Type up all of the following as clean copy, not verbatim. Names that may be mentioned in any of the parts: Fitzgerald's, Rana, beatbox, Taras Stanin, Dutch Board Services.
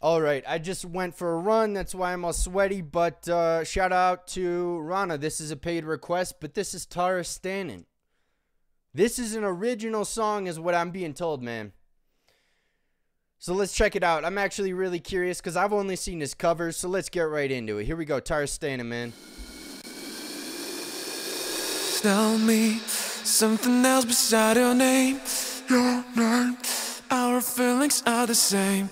All right, I just went for a run. That's why I'm all sweaty, but shout out to Rana. This is a paid request, but this is Taras Stanin. This is an original song is what I'm being told, man. So let's check it out. I'm actually really curious because I've only seen his covers, so let's get right into it. Here we go, Taras Stanin, man. Tell me something else beside your name. Your name. Our feelings are the same.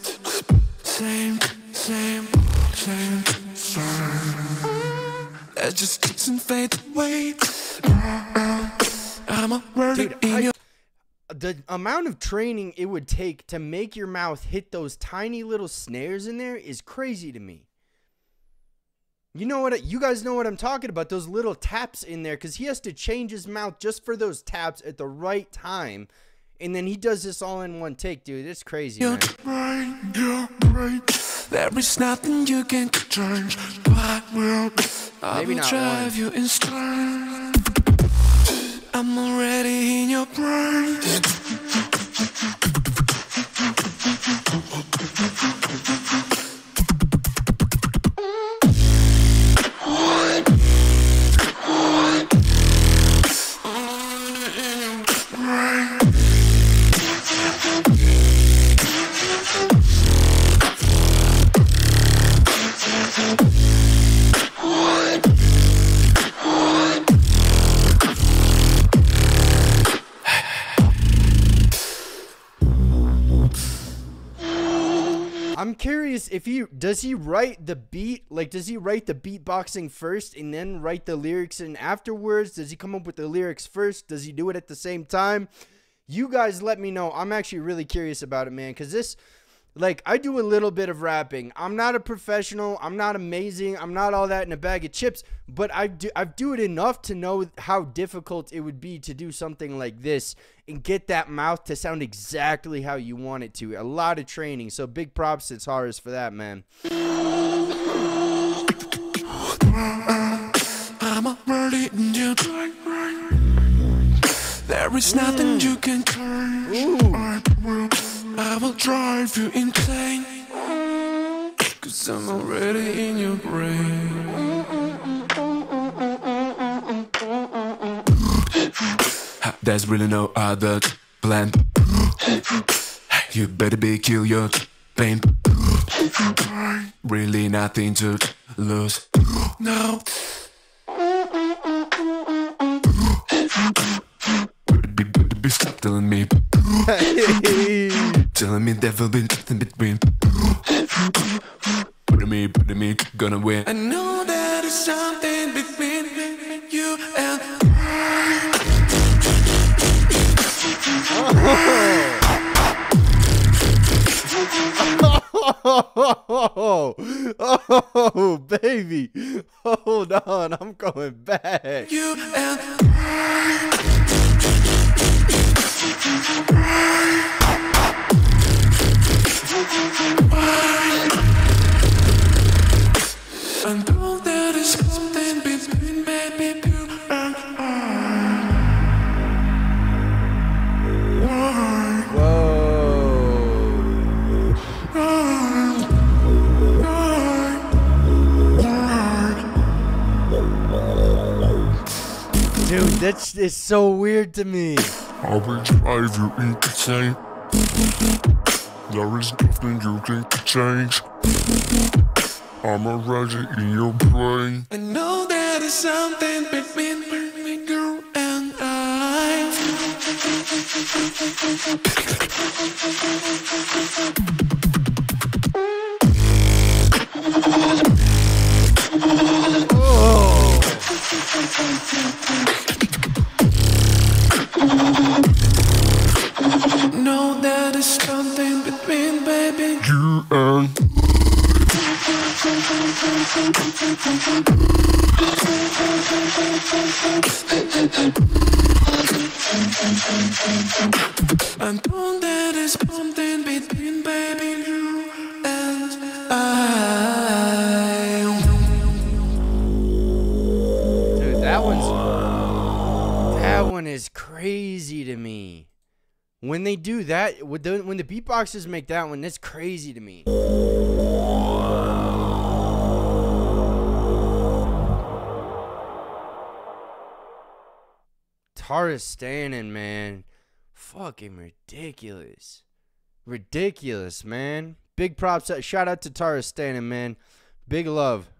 Same, same, same, same. Let's just kiss and fade away. I'm already in your... The amount of training it would take to make your mouth hit those tiny little snares in there is crazy to me. You know what? You guys know what I'm talking about. Those little taps in there, because he has to change his mouth just for those taps at the right time. And then he does this all in one take, dude. It's crazy, man. You're right. There is nothing you can change. But maybe not drive you insane. I'm already in your brain. I'm curious if he does he write the beatboxing first and then write the lyrics in afterwards? Does he come up with the lyrics first? Does he do it at the same time? You guys let me know. I'm actually really curious about it, man, because this, like, I do a little bit of rapping. I'm not a professional. I'm not amazing. I'm not all that in a bag of chips, but I do it enough to know how difficult it would be to do something like this and get that mouth to sound exactly how you want it to. A lot of training. So big props to Taras for that, man. I'm already in your brain. There is nothing you can change. I will drive you insane. Cause I'm already in your brain. There's really no other plan. You better be kill your pain. Really nothing to lose. No. Be stop telling me. Telling me there will be nothing between. Put me, gonna win. I know that there's something between you and oh, baby, hold on, I'm going back. You and I know there is something between baby you and I. Whoa. Dude, that's is so weird to me. I will drive you insane. There is nothing you can change. I'm already in your brain. I know there is something between me, girl, and I. Oh. No, there is something between, baby, you and. And don't there is something between baby you and I. Dude, that one is crazy to me. When they do that, when the beatboxers make that one, that's crazy to me. Taras Stanin, man. Fucking ridiculous. Ridiculous, man. Big props. Shout out to Taras Stanin, man. Big love.